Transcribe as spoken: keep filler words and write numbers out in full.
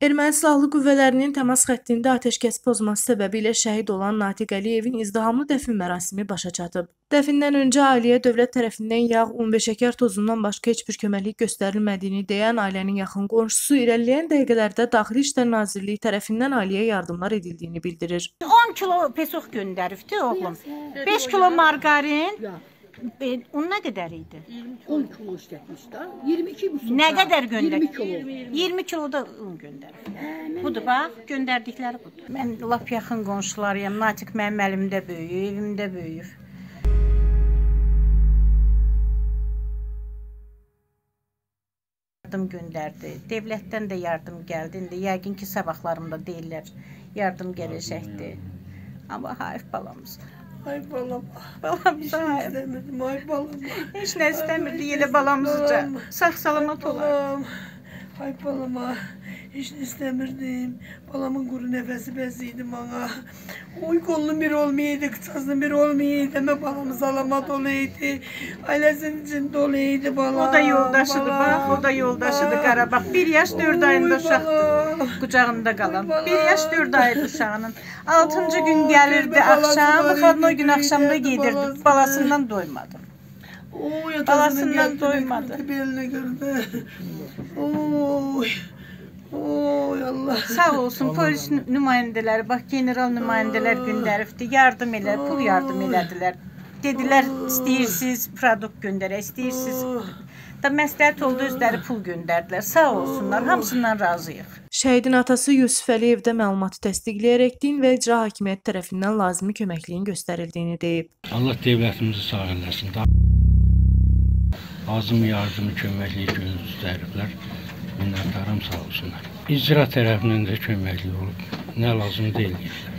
Erməni silahlı qüvvələrinin təmas xəttində atəşkəs pozması səbəbilə şəhid olan Natiq Əliyevin izdihamlı dəfin mərasimi başa çatıb. Dəfindən öncə ailəyə dövlət tərəfindən yağ, on beş şəkər tozundan başqa heç bir köməklik göstərilmədiyini deyən ailənin yaxın qonşusu irəliləyən dəqiqələrdə Daxili İşlər Nazirliyi tərəfindən ailəyə yardımlar edildiyini bildirir. on kilo pesuq göndəribdi oğlum, beş kilo margarin. E, onun ne kadar idi? on kilo işletmişti. yirmi iki musun? Ne kadar gönderdi? yirmi kilo da un gönderdi. Budur bak, gönderdikleri budur. Ben lap yaxın qonşularıyam. Natiq mənim əlimdə böyüyür, evimdə böyüyür. Yardım gönderdi. Devletten de yardım geldi. İndi yəqin ki sabahlarımda deyirlər yardım gələcəkdi. Ama hayf balamız. Ay balam, balam hiç ne istemirdim, ay balam. Hiç ne istemirdi, yine balamızca. Sağ salamat olaydı. Ay balama, hiç ne istemirdim. Balamın quru nəfəsi bəziydi bana. Oy qolunun bir olmayıydı, qıçasının bir olmayıydı. Ama balamız alamat olaydı. Ailəsinin içində olaydı balam. O da yoldaşıdır, bax, o da yoldaşıdır Karabağ. Bir yaş dörd ayında uşaqdır, qucağında qalan. Bir yaş dörd ayında uşağının. Altıncı gün gəlirdi akşam, xadın o gün akşamda gedirdi. Balasından doymadı. Oy, balasından doymadı. Oy, oy Allah. Sağ olsun polis nümayəndələri, bax general nümayəndələr göndəribdi, yardım elə, pul yardım elədilər. Dedilər istəyirsiniz produkt göndərək, istəyirsiniz. Da məsləhət oldu özləri pul göndərdilər. Sağ olsunlar, hamısından razıyıq. Şəhidin atası Yusuf Əliyev də məlumatı təsdiqləyərək din və icra hakimiyyəti tərəfindən lazımi köməkliyin göstərildiyini deyib. Allah dövlətimizi sağ eləsin. Azım yardımı, köməkliyi göstəriblər. Minnətdarım sağ olsunlar. İcra tərəfindən də köməkli olub. Nə lazım deyil.